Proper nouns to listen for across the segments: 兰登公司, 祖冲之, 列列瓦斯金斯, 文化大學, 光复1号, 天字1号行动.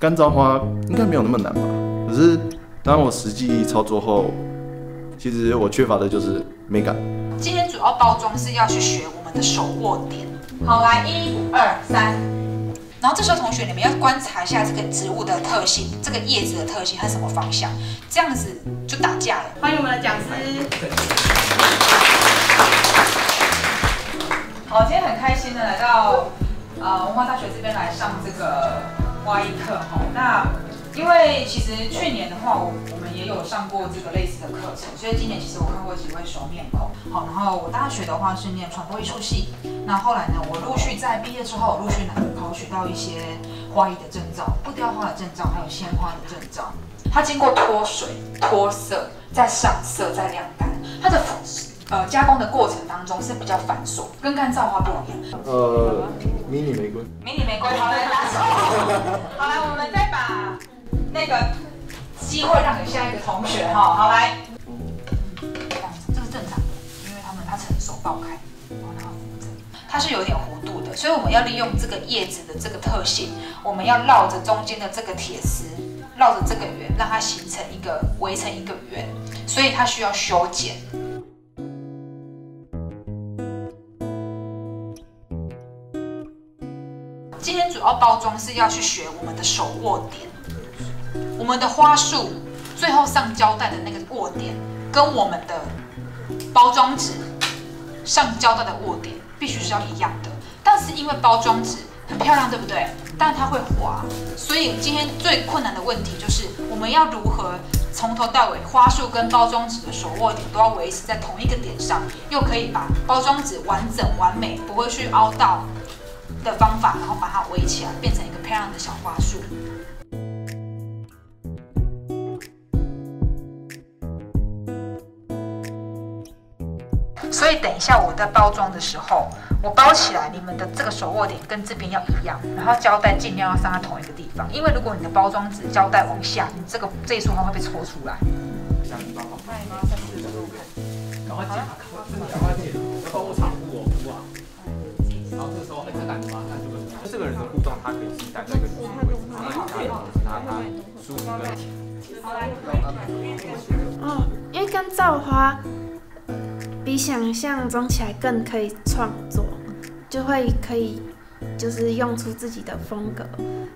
干燥花应该没有那么难吧？可是当我实际操作后，其实我缺乏的就是美感。今天主要包装是要去学我们的手握点。好，来1、2、3。然后这时候同学你们要观察一下这个植物的特性，这个叶子的特性和什么方向，这样子就打架了。欢迎我们的讲师。好，今天很开心的来到文化大学这边来上这个。 花艺课哈，那因为其实去年的话，我们也有上过这个类似的课程，所以今年其实我看过几位熟面孔。好，然后我大学的话是念传播艺术系，那后来呢，我陆续在毕业之后，陆续考取到一些花艺的证照，不雕花的证照，还有鲜花的证照。它经过脱水、脱色、再上色、再晾干，它的加工的过程当中是比较繁琐，跟干燥花不一样。迷你玫瑰，好来打手。好来，我们再把那个机会让给下一个同学哈。好来，这是正常的，因为它成熟爆开，然后它是有点弧度的，所以我们要利用这个叶子的这个特性，我们要绕着中间的这个铁丝，绕着这个圆，让它形成一个围成一个圆，所以它需要修剪。 今天主要包装是要去学我们的手握点，我们的花束最后上胶带的那个握点，跟我们的包装纸上胶带的握点必须是要一样的。但是因为包装纸很漂亮，对不对？但它会滑，所以今天最困难的问题就是我们要如何从头到尾花束跟包装纸的手握点都要维持在同一个点上，又可以把包装纸完整完美，不会去凹到。 的方法，然后把它围起来，变成一个漂亮的小花束。所以等一下我在包装的时候，我包起来，你们的这个手握点跟这边要一样，然后胶带尽量要上在同一个地方，因为如果你的包装纸胶带往下，你这一束花会被戳出来。下面帮忙卖吗？赶快剪，赶快剪，要帮我擦布哦，布啊！ 然后这时候，哎，这感觉啊，那这个人的互动，他可以是站在一个主位置，然后他舒服的。哦，因为干燥花比想象中起来更可以创作，就会可以就是用出自己的风格，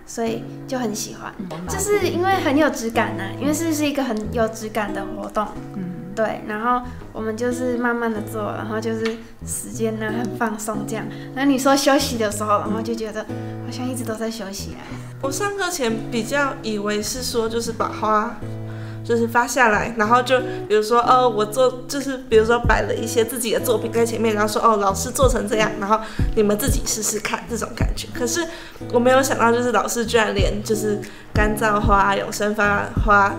所以就很喜欢。就是因为很有质感啊，因为是一个很有质感的活动。嗯。 对，然后我们就是慢慢的做，然后就是时间呢很放松这样。然后你说休息的时候，然后就觉得好像一直都在休息啊。我上课前比较以为是说就是把花就是发下来，然后就比如说我做就是比如说摆了一些自己的作品在前面，然后说哦老师做成这样，然后你们自己试试看这种感觉。可是我没有想到就是老师居然连就是干燥花、永生花。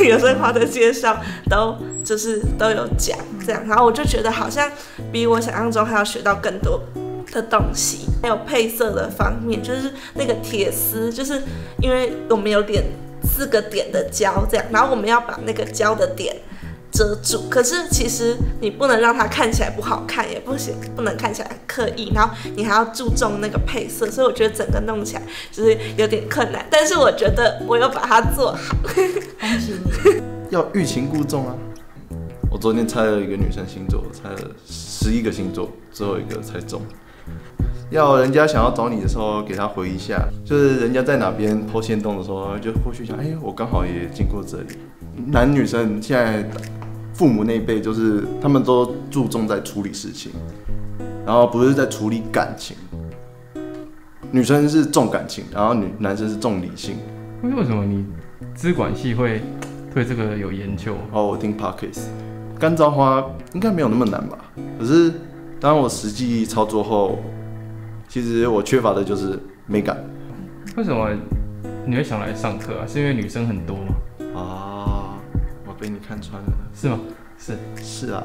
有些花的介绍都有讲这样，然后我就觉得好像比我想象中还要学到更多的东西。还有配色的方面，就是那个铁丝，就是因为我们有点4个点的胶这样，然后我们要把那个胶的点遮住。可是其实你不能让它看起来不好看，也不能看起来刻意，然后你还要注重那个配色。所以我觉得整个弄起来就是有点困难，但是我觉得我又把它做好。要欲擒故纵啊！我昨天猜了一个女生星座，我猜了11个星座，最后一个猜中。要人家想要找你的时候，给他回一下，就是人家在哪边抛线洞的时候，就或许想，哎，我刚好也经过这里。男女生现在父母那一辈，就是他们都注重在处理事情，然后不是在处理感情。女生是重感情，然后男生是重理性。为什么你？ 资管系会对这个有研究哦，我听 Podcast 干燥花应该没有那么难吧？可是当我实际操作后，其实我缺乏的就是美感。为什么你会想来上课啊？是因为女生很多吗？啊，我被你看穿了，是吗？是啊。